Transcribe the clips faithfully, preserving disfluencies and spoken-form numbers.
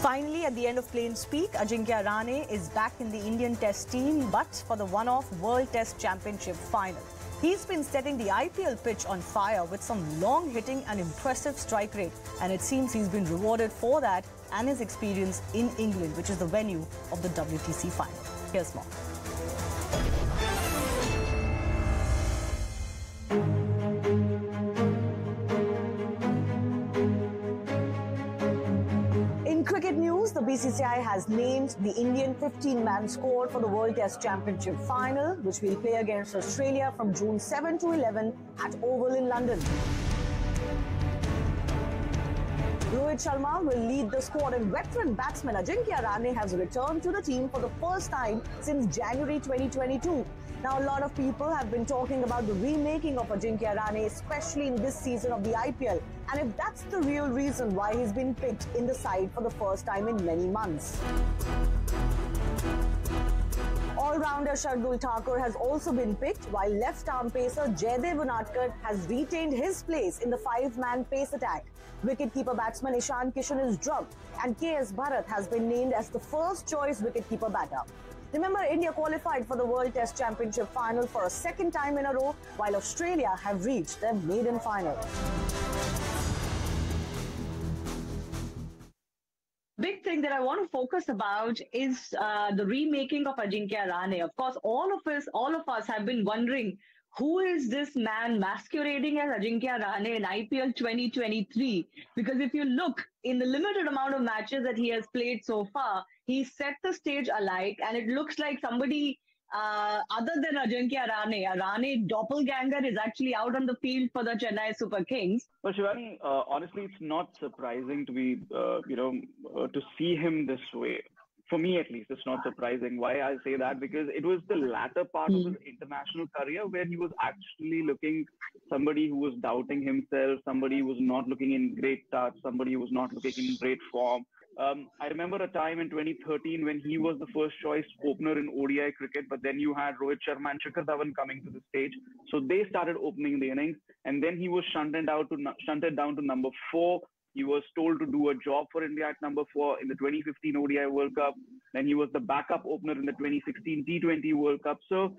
Finally, at the end of Plain Speak, Ajinkya Rahane is back in the Indian Test team, but for the one-off World Test Championship Final. He's been setting the I P L pitch on fire with some long hitting and impressive strike rate, and it seems he's been rewarded for that and his experience in England, which is the venue of the W T C Final. Here's more. The B C C I has named the Indian fifteen man squad for the World Test Championship Final, which will play against Australia from June seventh to eleventh at Oval in London. Rohit Sharma will lead the squad, and veteran batsman Ajinkya Rahane has returned to the team for the first time since January twenty twenty-two. Now, a lot of people have been talking about the remaking of Ajinkya Rahane, especially in this season of the I P L, and if that's the real reason why he's been picked in the side for the first time in many months. All-rounder Shardul Thakur has also been picked, while left-arm pacer Jaydev Unadkat has retained his place in the five man pace attack. Wicketkeeper batsman Ishan Kishan is dropped, and K S Bharat has been named as the first-choice wicketkeeper batter. Remember, India qualified for the World Test Championship Final for a second time in a row, while Australia have reached their maiden final. Big thing that I want to focus about is uh, the remaking of Ajinkya Rahane. Of course, all of us, all of us have been wondering, who is this man masquerading as Ajinkya Rahane in I P L twenty twenty-three? Because if you look in the limited amount of matches that he has played so far, he set the stage alight, and it looks like somebody uh, other than Ajinkya Rahane, a Rahane doppelganger, is actually out on the field for the Chennai Super Kings. Well, Shivani, uh, honestly, it's not surprising to be, uh, you know, uh, to see him this way. For me, at least, it's not surprising. Why I say that? Because it was the latter part mm. of his international career where he was actually looking somebody who was doubting himself, somebody who was not looking in great touch, somebody who was not looking in great form. Um, I remember a time in twenty thirteen when he was the first choice opener in O D I cricket, but then you had Rohit Sharma and Shikhar Dhawan coming to the stage. So they started opening the innings, and then he was shunted out to, shunted down to number four. He was told to do a job for India at number four in the twenty fifteen O D I World Cup. Then he was the backup opener in the twenty sixteen T twenty World Cup. So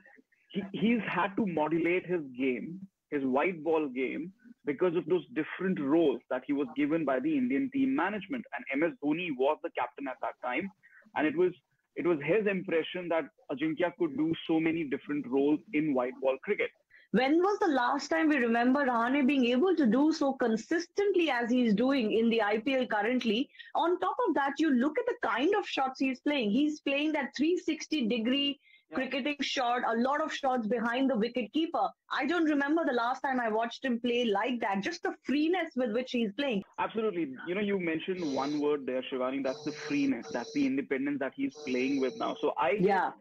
he, he's had to modulate his game, his white ball game, because of those different roles that he was given by the Indian team management. And M S Dhoni was the captain at that time. And it was, it was his impression that Ajinkya could do so many different roles in white ball cricket. When was the last time we remember Rahane being able to do so consistently as he's doing in the I P L currently? On top of that, you look at the kind of shots he's playing. He's playing that three sixty degree yeah. cricketing shot, a lot of shots behind the wicketkeeper. I don't remember the last time I watched him play like that, just the freeness with which he's playing. Absolutely. You know, you mentioned one word there, Shivani, that's the freeness, that's the independence that he's playing with now. So I yeah.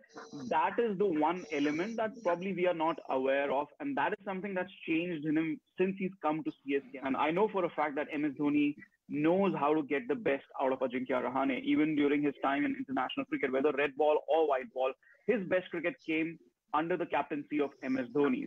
that is the one element that probably we are not aware of, and that is something that's changed in him since he's come to C S K. And I know for a fact that M S Dhoni knows how to get the best out of Ajinkya Rahane, even during his time in international cricket, whether red ball or white ball. His best cricket came under the captaincy of M S Dhoni.